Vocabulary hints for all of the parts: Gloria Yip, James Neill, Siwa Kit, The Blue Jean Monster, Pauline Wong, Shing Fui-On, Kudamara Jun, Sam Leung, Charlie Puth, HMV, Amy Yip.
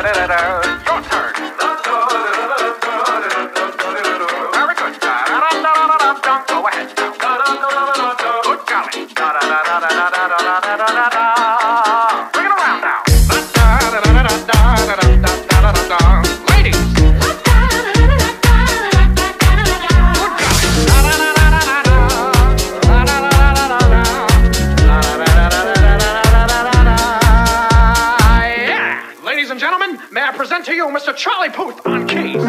Your turn. Very good. Go ahead. Good golly. Bring it around now. Ladies. Gentlemen, may I present to you Mr. Charlie Puth on keys.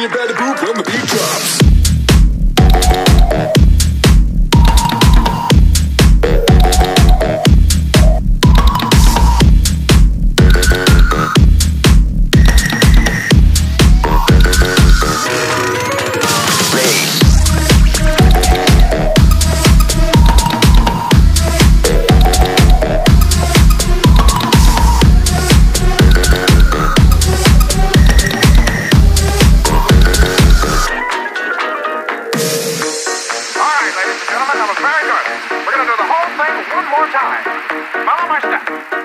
You better boop when the beat drops. Gentlemen, that was very good. We're going to do the whole thing one more time. Follow my step.